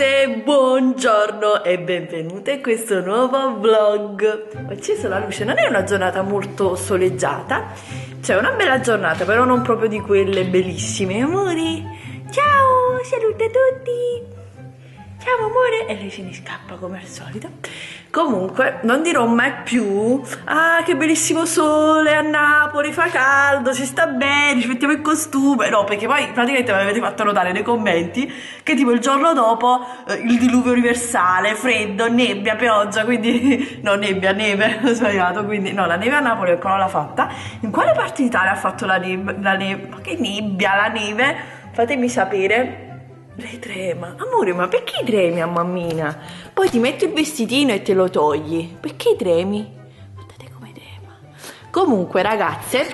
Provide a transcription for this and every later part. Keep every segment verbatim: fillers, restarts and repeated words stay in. ragazze, buongiorno e benvenute in questo nuovo vlog. Ho acceso la luce, non è una giornata molto soleggiata, cioè una bella giornata, però non proprio di quelle bellissime. Amori, ciao, saluta tutti. Ciao amore, e lei se ne scappa come al solito. Comunque non dirò mai più ah che bellissimo sole a Napoli, fa caldo, si sta bene, ci mettiamo il costume, no, perché poi praticamente mi avete fatto notare nei commenti che tipo il giorno dopo eh, il diluvio universale, freddo, nebbia, pioggia, quindi no, nebbia, neve, ho sbagliato, quindi no, la neve a Napoli ancora l'ha fatta. In quale parte d'Italia ha fatto la neve? La neve? Ma che nebbia, la neve? Fatemi sapere. Lei trema. Amore, ma perché tremi a mammina? Poi ti metti il vestitino e te lo togli. Perché tremi? Guardate come trema. Comunque, ragazze,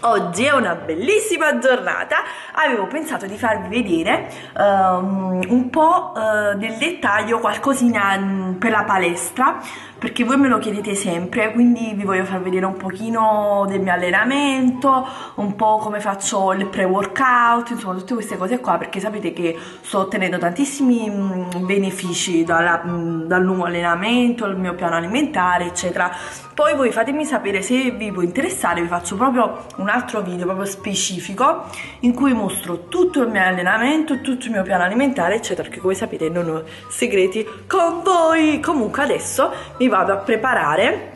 oggi è una bellissima giornata. Avevo pensato di farvi vedere um, un po' uh, nel dettaglio qualcosina per la palestra, perché voi me lo chiedete sempre, quindi vi voglio far vedere un pochino del mio allenamento, un po' come faccio il pre-workout, insomma tutte queste cose qua, perché sapete che sto ottenendo tantissimi mh, benefici dalla, mh, dal nuovo allenamento, il mio piano alimentare, eccetera. Poi voi fatemi sapere se vi può interessare, vi faccio proprio un altro video proprio specifico in cui mostro tutto il mio allenamento, tutto il mio piano alimentare, eccetera, perché come sapete non ho segreti con voi. Comunque adesso mi vado a preparare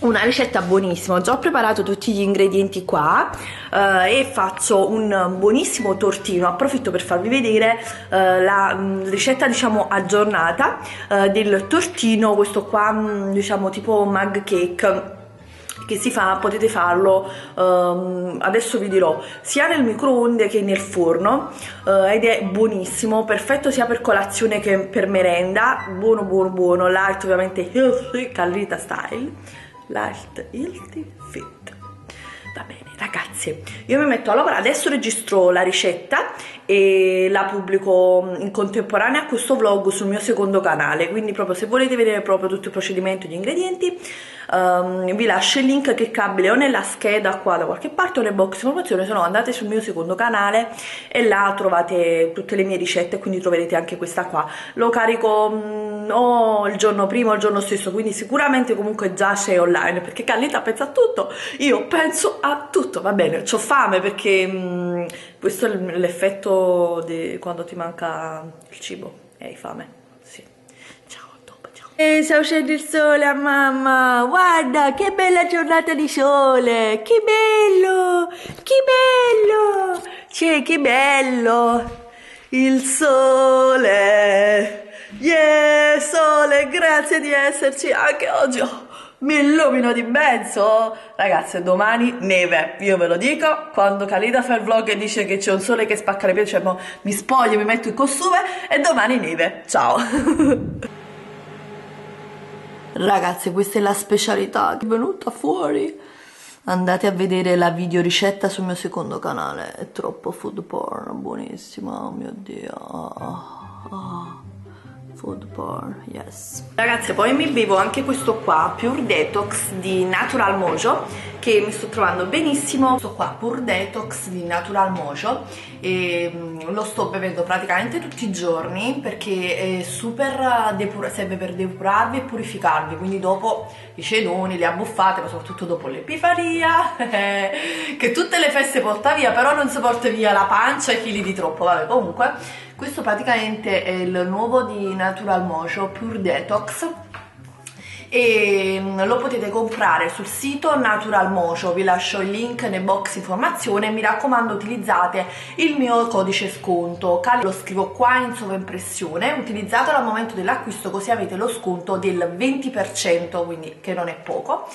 una ricetta buonissima. Ho già preparato tutti gli ingredienti qua eh, e faccio un buonissimo tortino. Approfitto per farvi vedere eh, la mh, ricetta, diciamo, aggiornata eh, del tortino, questo qua, mh, diciamo tipo mug cake, che si fa, potete farlo um, adesso vi dirò, sia nel microonde che nel forno, uh, ed è buonissimo, perfetto sia per colazione che per merenda, buono buono buono, light ovviamente, healthy, Carlita style, light, healthy, fit. Va bene ragazzi, io mi metto all'opera, adesso registro la ricetta e la pubblico in contemporanea a questo vlog sul mio secondo canale, quindi proprio se volete vedere proprio tutto il procedimento, gli ingredienti, um, vi lascio il link cliccabile o nella scheda qua da qualche parte o nel box informazione, se no andate sul mio secondo canale e là trovate tutte le mie ricette, quindi troverete anche questa qua. Lo carico um, o il giorno prima o il giorno stesso, quindi sicuramente comunque già c'è online, perché Carlita pensa a tutto, io penso a Ah, tutto, va bene, c'ho fame perché mh, questo è l'effetto di quando ti manca il cibo e hai fame, sì. Ciao, dopo, ciao. E sta uscendo il sole a mamma, guarda che bella giornata di sole, che bello, che bello, cioè che bello il sole, yeah sole, grazie di esserci anche oggi. Mi illumino di mezzo, ragazzi, domani neve, io ve lo dico, quando Carlita fa il vlog e dice che c'è un sole che spacca le pietre, cioè, mo, mi spoglio, mi metto il costume e domani neve, ciao! Ragazzi, questa è la specialità che è venuta fuori, andate a vedere la video ricetta sul mio secondo canale, è troppo food porn, buonissima, oh mio Dio, oh, oh. Food bar, yes. Ragazze, poi mi bevo anche questo qua Pure Detox di Natural Mojo, che mi sto trovando benissimo. Questo qua Pure Detox di Natural Mojo e lo sto bevendo praticamente tutti i giorni, perché è super depura, serve per depurarvi e purificarvi, quindi dopo i cenoni, le abbuffate, ma soprattutto dopo l'epifania che tutte le feste porta via, però non si porta via la pancia e chili di troppo, vabbè. Comunque questo praticamente è il nuovo di Natural Mojo Pure Detox e lo potete comprare sul sito Natural Mojo, vi lascio il link nel box informazione, mi raccomando utilizzate il mio codice sconto, lo scrivo qua in sovraimpressione, utilizzatelo al momento dell'acquisto così avete lo sconto del venti per cento, quindi che non è poco.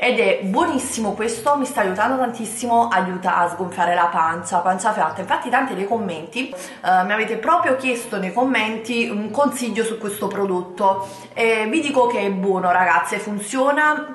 Ed è buonissimo questo, mi sta aiutando tantissimo, aiuta a sgonfiare la pancia, pancia fiatta. Infatti tanti dei commenti eh, mi avete proprio chiesto nei commenti un consiglio su questo prodotto e vi dico che è buono ragazze, funziona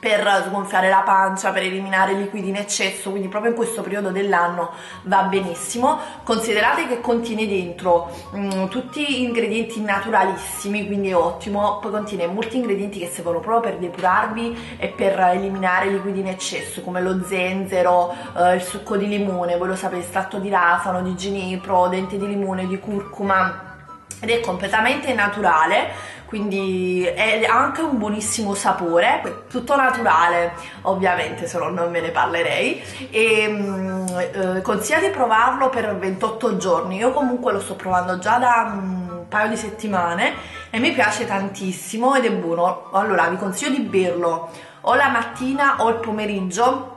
per sgonfiare la pancia, per eliminare liquidi in eccesso, quindi proprio in questo periodo dell'anno va benissimo. Considerate che contiene dentro mh, tutti ingredienti naturalissimi, quindi è ottimo, poi contiene molti ingredienti che servono proprio per depurarvi e per eliminare liquidi in eccesso, come lo zenzero, eh, il succo di limone, voi lo sapete, estratto di rafano, di ginepro, dente di limone, di curcuma, ed è completamente naturale, quindi è anche un buonissimo sapore, tutto naturale ovviamente, se no non ve ne parlerei, e eh, consiglio di provarlo per ventotto giorni. Io comunque lo sto provando già da un paio di settimane e mi piace tantissimo ed è buono. Allora vi consiglio di berlo o la mattina o il pomeriggio,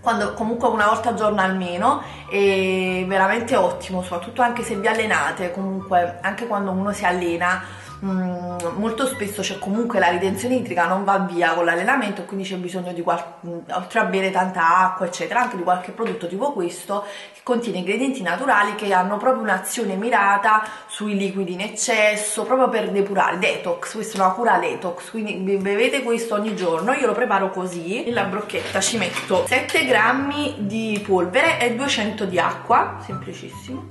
quando, comunque una volta al giorno almeno, è veramente ottimo, soprattutto anche se vi allenate. Comunque anche quando uno si allena, mh, molto spesso c'è comunque la ritenzione idrica, non va via con l'allenamento, quindi c'è bisogno di qualche, oltre a bere tanta acqua eccetera, anche di qualche prodotto tipo questo che contiene ingredienti naturali che hanno proprio un'azione mirata sui liquidi in eccesso, proprio per depurare, detox. Questa è una cura detox, quindi bevete questo ogni giorno. Io lo preparo così: nella brocchetta ci metto sette grammi di polvere e duecento di acqua, semplicissimo,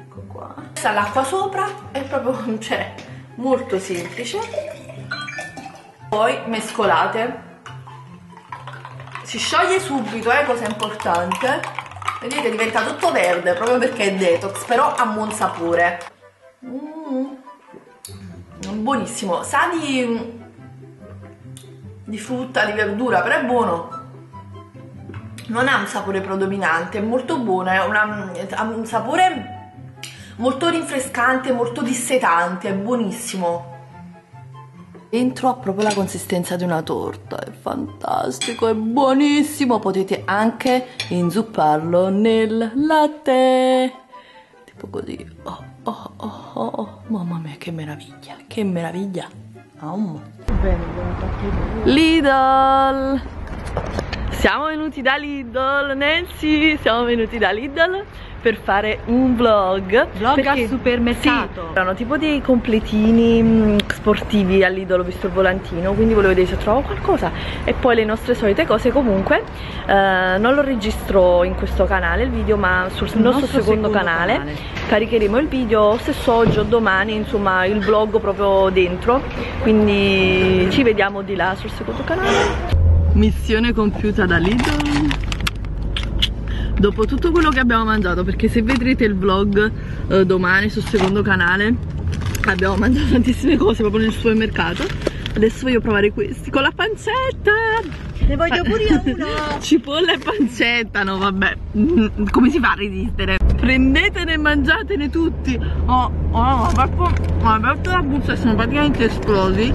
ecco qua, sta l'acqua sopra, è proprio, cioè, molto semplice. Poi mescolate, si scioglie subito, eh, cosa importante, vedete diventa tutto verde proprio perché è detox, però ha buon sapore, mm, buonissimo, sa di, di frutta, di verdura, però è buono. Non ha un sapore predominante, è molto buono, è una, ha un sapore molto rinfrescante, molto dissetante, è buonissimo. Dentro ha proprio la consistenza di una torta, è fantastico, è buonissimo. Potete anche inzupparlo nel latte, tipo così. Oh, oh, oh, oh, oh. Mamma mia, che meraviglia, che meraviglia. Um. Lidl! Siamo venuti da Lidl, Nancy, siamo venuti da Lidl per fare un vlog. Vlog al supermercato. Sì, erano tipo dei completini sportivi a Lidl, ho visto il volantino, quindi volevo vedere se trovo qualcosa. E poi le nostre solite cose. Comunque eh, non lo registro in questo canale il video, ma sul nostro, nostro secondo, secondo canale, canale caricheremo il video stesso oggi o domani, insomma il vlog proprio dentro. Quindi ci vediamo di là sul secondo canale. Missione compiuta da Lidl. Dopo tutto quello che abbiamo mangiato, perché se vedrete il vlog eh, domani sul secondo canale, abbiamo mangiato tantissime cose proprio nel supermercato. Adesso voglio provare questi con la pancetta. Ne voglio pure io uno. Cipolla e pancetta, no vabbè. Come si fa a resistere? Prendetene e mangiatene tutti. Oh, oh, ho aperto la busta e sono praticamente esplosi.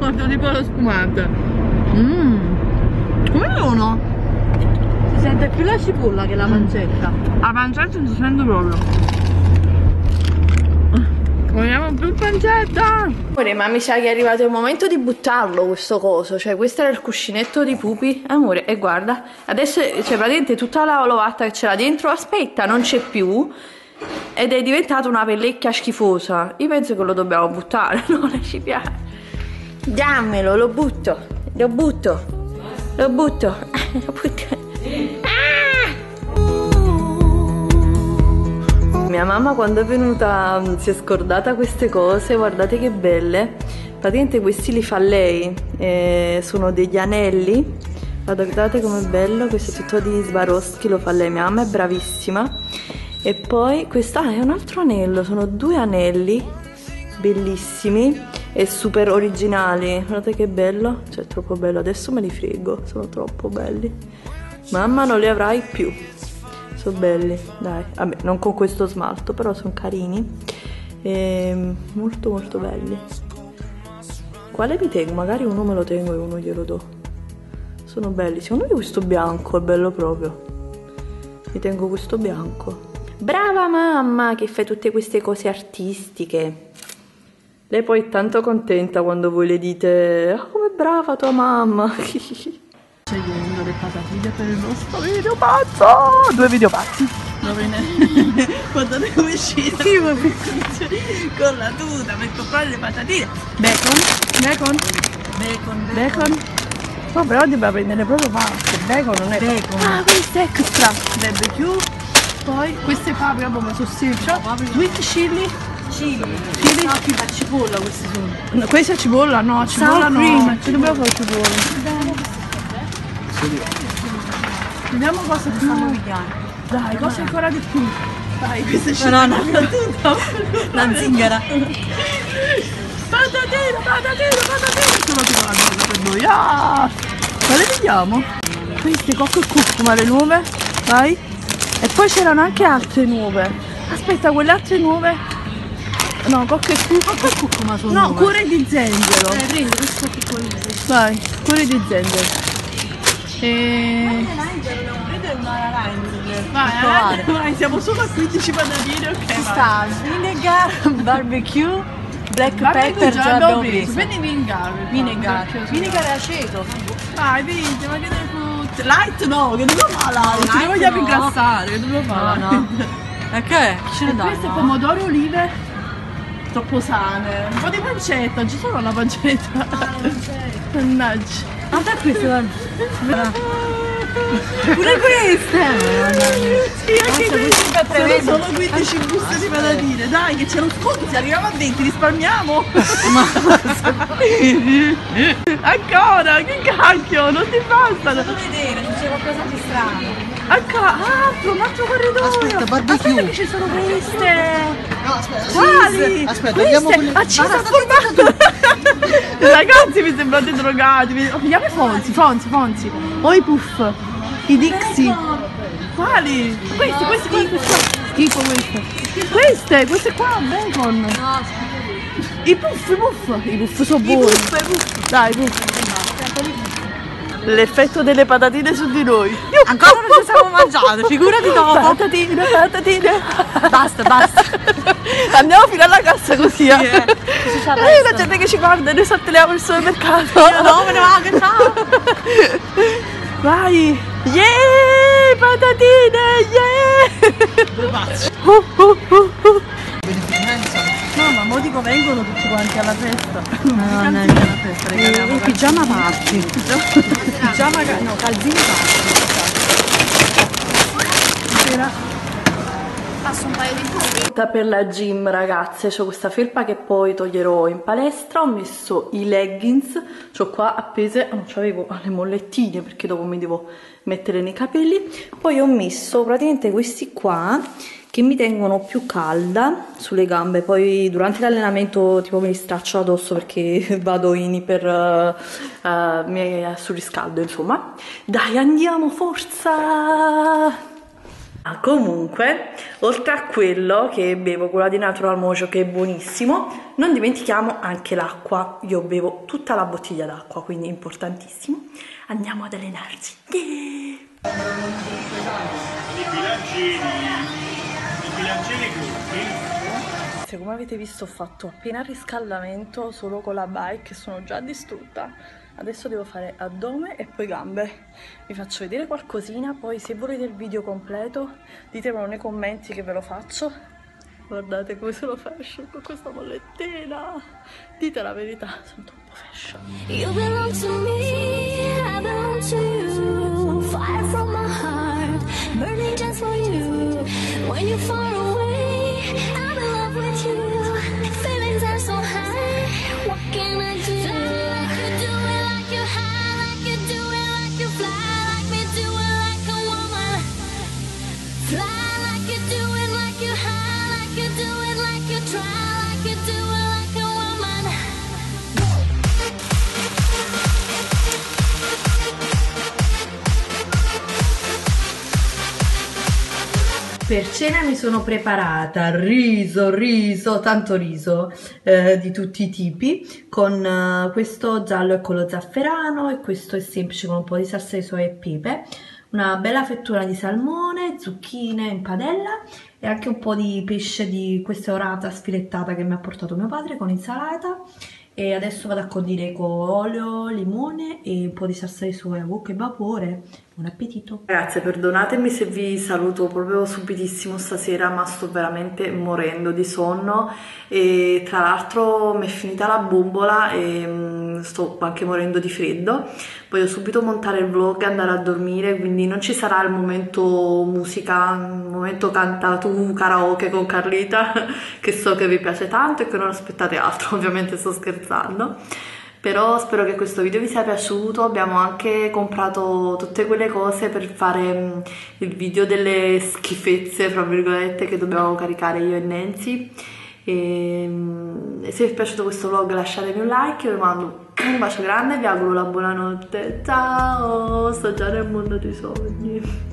Quanto tipo la spumata. Mmm, come sono? Si sente più la cipolla che la pancetta. La pancetta non si sente proprio. Vogliamo più pancetta! Amore, ma mi sa che è arrivato il momento di buttarlo questo coso. Cioè, questo era il cuscinetto di pupi. Amore, e guarda, adesso c'è praticamente tutta la lovatta che c'era dentro. Aspetta, non c'è più. Ed è diventata una pellecchia schifosa. Io penso che lo dobbiamo buttare, non ci piace. Dammelo, lo butto. Lo butto, lo butto, lo butto. Ah! Mia mamma quando è venuta si è scordata queste cose, guardate che belle. Praticamente questi li fa lei, eh, sono degli anelli, guardate com'è bello, questo è tutto di Swarovski, lo fa lei, mia mamma è bravissima. E poi questa ah, è un altro anello, sono due anelli bellissimi e super originali, guardate che bello, cioè troppo bello, adesso me li frego, sono troppo belli, mamma non li avrai più, sono belli, dai, vabbè non con questo smalto però sono carini e molto molto belli. Quale mi tengo? Magari uno me lo tengo e uno glielo do, sono belli, secondo me questo bianco è bello proprio, mi tengo questo bianco. Brava mamma che fai tutte queste cose artistiche. Lei poi è tanto contenta quando voi le dite oh, come brava tua mamma. Scegliendo le patatine per il nostro video pazzo. Due video pazzi. Guardate come scende. Sì, con la tuta metto qua le patatine. Bacon, bacon, bacon, bacon. Bacon. Ma però dobbiamo prendere proprio pazzo. Bacon non è bacon. Ah, questo è extra. Barbecue. Poi queste paprika come salsiccia. Sweet chili. Chili, chili. No, più la cipolla questi sono. No, questa è cipolla? No, cipolla no. Ma ci dobbiamo fare cipolla. Vediamo cosa più. Dai, cosa ancora di più. fai questa scena? No, no, no, no, la zingara. Patatino, patatino, patatino. Sono tipo la cosa per noi. Ah! Ma le vediamo? Queste cocco e cucco, ma le nuove, vai. E poi c'erano anche altre nuove. Aspetta, quelle altre nuove. No, cocco e cucco, ma sono no, nuove. Cuore di zenzero. Eh, prendi questo piccolino. Vai, cuore di zenzero. E... vai, eh? Vai, siamo solo a quindici patatine, ok. Ci sta vinegar, barbecue, black barbecue pepper, già abbiamo preso. Prendi vinegar. Vinegar. Vinegar è aceto. Vai, vinti, ma che devo... light no, che dobbiamo fare light? Non vogliamo ingrassare, che dobbiamo fare? No, no. E che? Ce ne dai? Queste pomodori, olive, troppo sane. Un po' di pancetta, ci sono la pancetta. Mannaggia. Guarda questa. Pure queste! Sì, anche queste! Sono solo quindici buste di patatine! Dai che c'è lo sconto! Se arriviamo a venti risparmiamo! Ancora! Che cacchio! Non ti bastano! Posso vedere se c'è qualcosa di strano! Ancora! Altro! Un altro corridoio! Aspetta, barbecue! Aspetta che ci sono queste! No, aspetta! Quali? Aspetta, andiamo con le... Ragazzi mi sembrate drogati, vediamo i fonzi, fonzi, fonzi, o i puff, i Dixie. Quali? Questi, questi, questi, tipo queste. Queste, queste qua, bacon. I puff, i puff, i puff sono buoni. Dai, puff. L'effetto delle patatine su di noi. Io ancora non ci siamo mangiate, figurati dopo. Patatine, patatine. Basta, basta. Andiamo fino alla cassa così. Sì, eh. Ci sa eh, la gente che ci guarda, noi saltiamo il supermercato. Io no, me ne vado, ciao. Vai. Yeah, patatine, yeah. Uh, uh, uh, uh. No, ma mo dico vengono tutti quanti alla festa. No, no, no. E pigiama party. Pigiama, no, calzini party. Passo un paio di felpe per la gym, ragazze. C'ho questa felpa che poi toglierò in palestra. Ho messo i leggings, c'ho qua appese, non c'avevo le mollettine perché dopo mi devo mettere nei capelli. Poi ho messo praticamente questi qua che mi tengono più calda sulle gambe, poi durante l'allenamento tipo me li straccio addosso perché vado in iper uh, uh, mi surriscaldo, insomma. Dai, andiamo, forza! Ah, comunque, oltre a quello che bevo, quella di Natural Mojo che è buonissimo, non dimentichiamo anche l'acqua. Io bevo tutta la bottiglia d'acqua, quindi è importantissimo. Andiamo ad allenarci. Yeah! I bilancini. Se come avete visto ho fatto appena riscaldamento solo con la bike, sono già distrutta. Adesso devo fare addome e poi gambe. Vi faccio vedere qualcosina, poi se volete il video completo ditemelo nei commenti che ve lo faccio. Guardate come sono fashion con questa mollettina. Dite la verità, sono troppo fashion. You belong to me, I belong to you. Fire from my heart, burning just for you. When you're far away, I'm in love with you. Feelings are so high, what can I do? Fly like you do it, like you high, like you do it, like you fly, like me do it, like a woman. Fly like you do it, like you high, like you do it, like you try, like you do it, like a woman. Per cena mi sono preparata riso, riso, tanto riso eh, di tutti i tipi, con eh, questo giallo e con lo zafferano, e questo è semplice con un po' di salsa di soia e pepe, una bella fettura di salmone, zucchine in padella e anche un po' di pesce di questa orata sfilettata che mi ha portato mio padre con insalata. E adesso vado a condire con olio, limone e un po' di salsa di soia. Oh, che vapore! Buon appetito! Ragazze, perdonatemi se vi saluto proprio subitissimo stasera, ma sto veramente morendo di sonno e tra l'altro mi è finita la bombola e sto anche morendo di freddo. Voglio subito montare il vlog e andare a dormire, quindi non ci sarà il momento musica, il momento canta tu karaoke con Carlita che so che vi piace tanto e che non aspettate altro, ovviamente sto scherzando. Però spero che questo video vi sia piaciuto. Abbiamo anche comprato tutte quelle cose per fare il video delle schifezze, fra virgolette, che dobbiamo caricare io e Nancy. E se vi è piaciuto questo vlog lasciatemi un like, io vi mando un bacio grande e vi auguro la buonanotte. Ciao, sto già nel mondo dei sogni.